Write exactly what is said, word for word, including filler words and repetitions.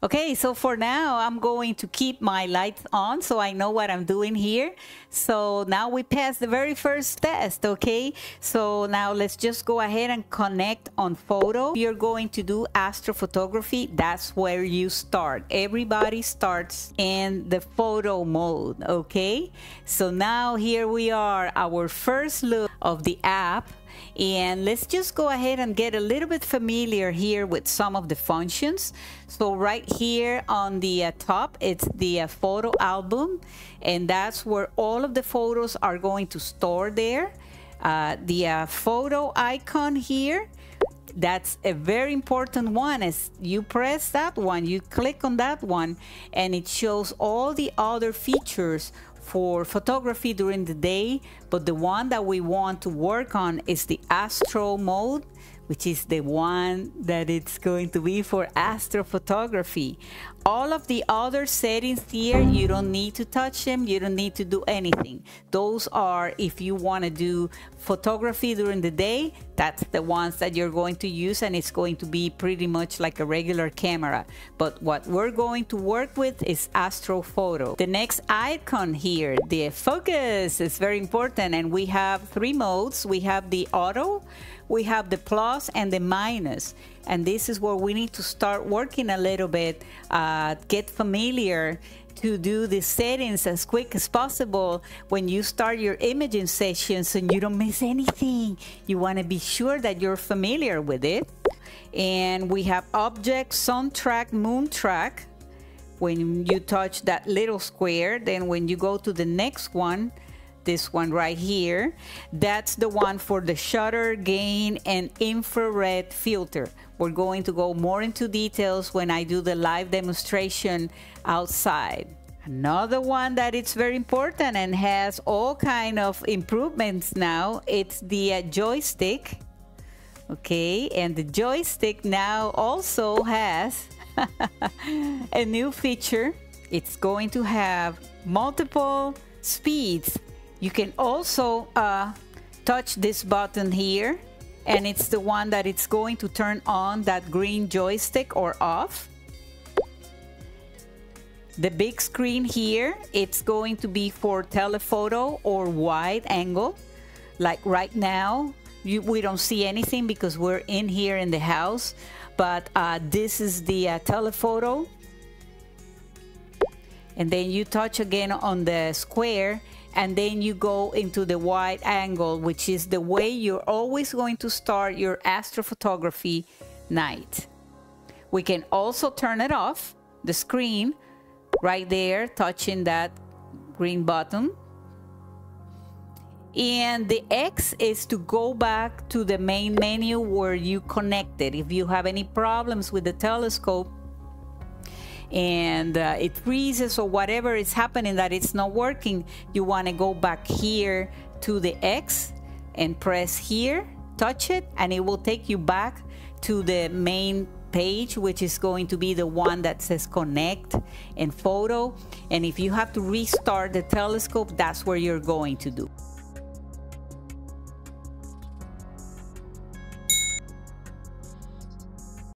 Okay, so for now, I'm going to keep my lights on so I know what I'm doing here. So now we passed the very first test, okay? So now let's just go ahead and connect on photo. If you're going to do astrophotography, that's where you start. Everybody starts in the photo mode, okay? So now here we are, our first look of the app. And let's just go ahead and get a little bit familiar here with some of the functions. So right here on the uh, top, it's the uh, photo album, and that's where all of the photos are going to store there. Uh, the uh, photo icon here, that's a very important one. As you press that one, you click on that one, and it shows all the other features for photography during the day, but the one that we want to work on is the astro mode, which is the one that it's going to be for astrophotography. All of the other settings here, you don't need to touch them, you don't need to do anything. Those are if you want to do photography during the day, that's the ones that you're going to use, and it's going to be pretty much like a regular camera. But what we're going to work with is astrophoto. The next icon here, the focus, is very important, and we have three modes. We have the auto, we have the plus and the minus. And this is where we need to start working a little bit, uh, get familiar to do the settings as quick as possible when you start your imaging sessions, and you don't miss anything. You want to be sure that you're familiar with it. And we have object, sun track, moon track. When you touch that little square, then when you go to the next one, this one right here, that's the one for the shutter, gain, and infrared filter. We're going to go more into details when I do the live demonstration outside. Another one that it's very important and has all kind of improvements now, it's the uh, joystick. Okay, and the joystick now also has a new feature. It's going to have multiple speeds. You can also uh, touch this button here, and it's the one that it's going to turn on that green joystick or off. The big screen here, it's going to be for telephoto or wide angle. Like right now, you, we don't see anything because we're in here in the house, but uh, this is the uh, telephoto. And then you touch again on the square, and then you go into the wide angle, which is the way you're always going to start your astrophotography night. We can also turn it off, the screen, right there, touching that green button. And the X is to go back to the main menu where you connect it. If you have any problems with the telescope, and uh, it freezes or whatever is happening that it's not working, you want to go back here to the X and press here, touch it, and it will take you back to the main page, which is going to be the one that says connect and photo. And if you have to restart the telescope, that's where you're going to do.